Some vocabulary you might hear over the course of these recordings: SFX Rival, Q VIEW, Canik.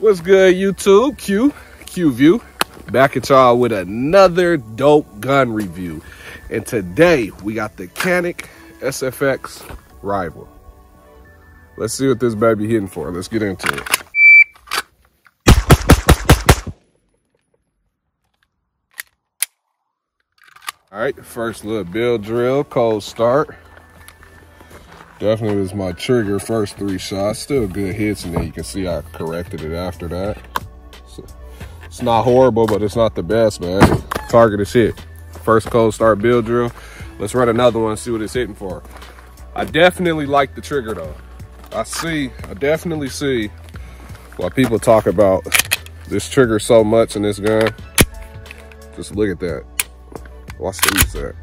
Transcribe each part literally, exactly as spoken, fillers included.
What's good, YouTube? Q, Q View, back at y'all with another dope gun review. And today we got the Canik S F X Rival. Let's see what this baby hitting for. Let's get into it. All right, first little build drill, cold start. Definitely was my trigger, first three shots. Still good hits, and then you can see I corrected it after that. So it's not horrible, but it's not the best, man. Target is hit. First cold start build drill. Let's run another one and see what it's hitting for. I definitely like the trigger, though. I see, I definitely see why people talk about this trigger so much in this gun. Just look at that. Watch these at.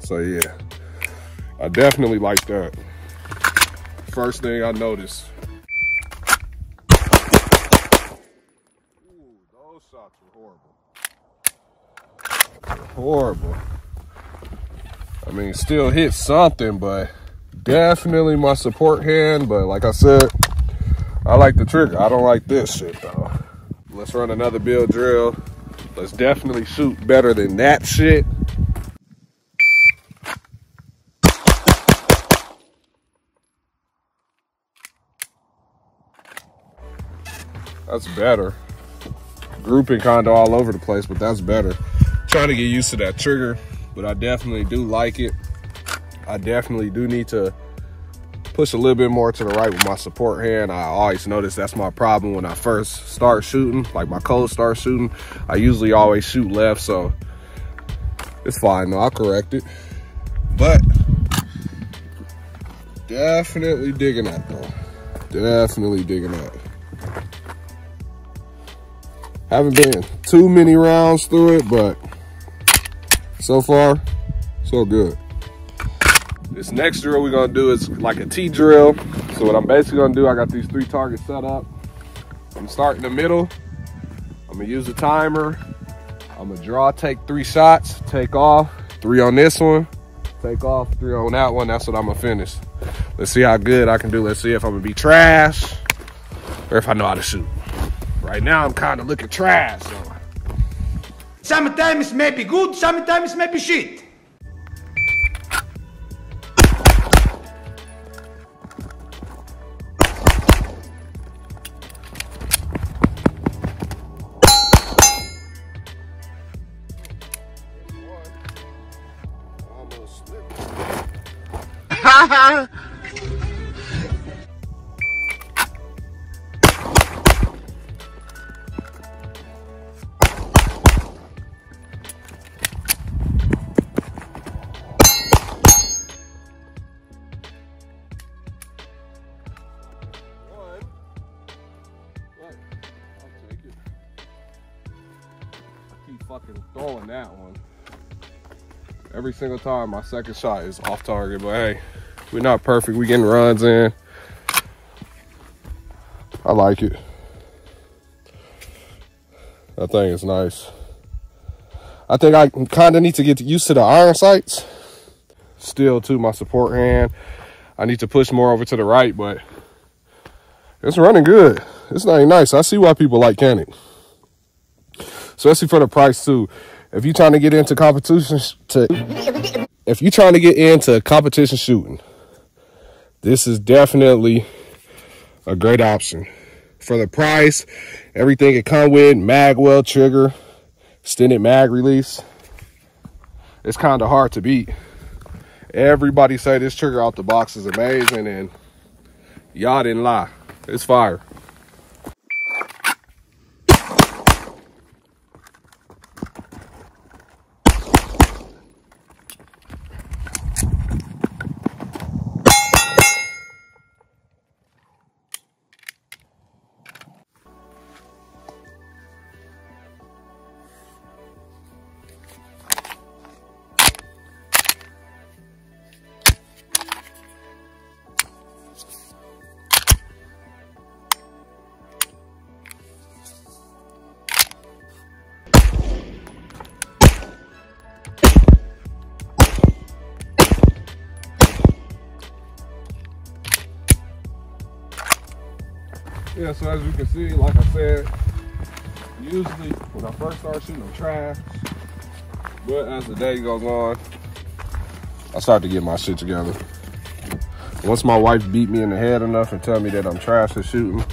So yeah, I definitely like that. First thing I noticed. Ooh, those shots were horrible. Horrible. I mean, still hit something, but definitely my support hand. But like I said, I like the trigger. I don't like this shit though. Let's run another build drill. Let's definitely shoot better than that shit. That's better. Grouping kind of all over the place, but that's better. Trying to get used to that trigger, but I definitely do like it. I definitely do need to push a little bit more to the right with my support hand. I always notice that's my problem when I first start shooting, like my cold start shooting. I usually always shoot left, so it's fine though, I'll correct it. But definitely digging that though. Definitely digging that. Haven't been too many rounds through it, but so far, so good. This next drill we're gonna do is like a T drill. So what I'm basically gonna do, I got these three targets set up. I'm starting the middle. I'm gonna use the timer. I'm gonna draw, take three shots, take off, three on this one, take off, three on that one. That's what I'm gonna finish. Let's see how good I can do. Let's see if I'm gonna be trash or if I know how to shoot. Right now I'm kinda looking trash. So. Sometimes it may be good, sometimes it may be shit. Haha! I keep fucking throwing that one. Every single time my second shot is off target, but hey, we're not perfect, we getting runs in. I like it. I think it's nice. I think I kind of need to get used to the iron sights. Still to my support hand. I need to push more over to the right, but it's running good. It's not even nice. I see why people like Canik. Especially for the price too. If you're trying to get into competition to if you're trying to get into competition shooting, this is definitely a great option. For the price, everything it come with, mag well trigger, extended mag release. It's kind of hard to beat. Everybody say this trigger out the box is amazing, and y'all didn't lie. It's fire. Yeah, so as you can see, like I said, usually when I first start shooting, I'm trash. But as the day goes on, I start to get my shit together. Once my wife beat me in the head enough and tell me that I'm trash at shooting.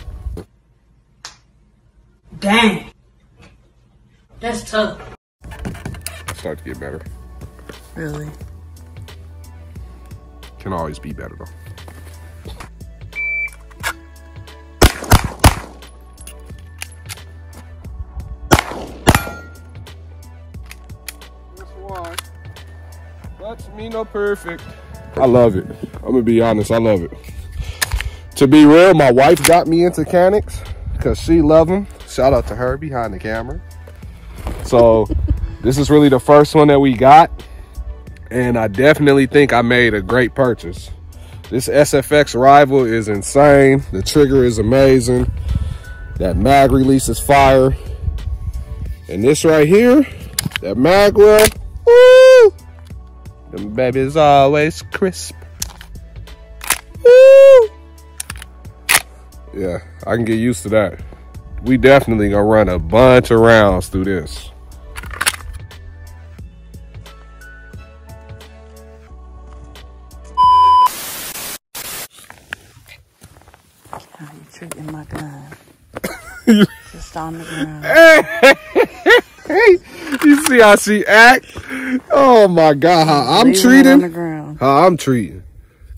Dang, that's tough. I start to get better. Really? Can always be better though. That's me, no perfect. I love it. I'm gonna be honest, I love it. To be real, my wife got me into Canics because she loves them. Shout out to her behind the camera. So this is really the first one that we got, and I definitely think I made a great purchase. This S F X Rival is insane. The trigger is amazing. That mag release is fire. And this right here, that mag well, woo! Them babies always crisp. Woo! Yeah, I can get used to that. We definitely gonna run a bunch of rounds through this. How you treating my gun? Just on the ground. Hey! Hey, you see how she act? Oh my God, how I'm Leave treating. On the ground. How I'm treating.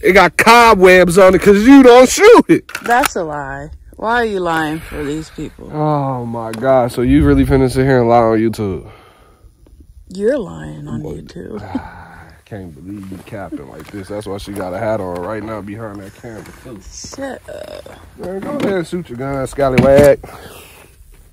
It got cobwebs on it because you don't shoot it. That's a lie. Why are you lying for these people? Oh my God, so you really finna sit here and lie on YouTube? You're lying on what? YouTube. I can't believe you capping like this. That's why she got a hat on right now behind that camera. Shut up. Man, go ahead and shoot your gun, scallywag.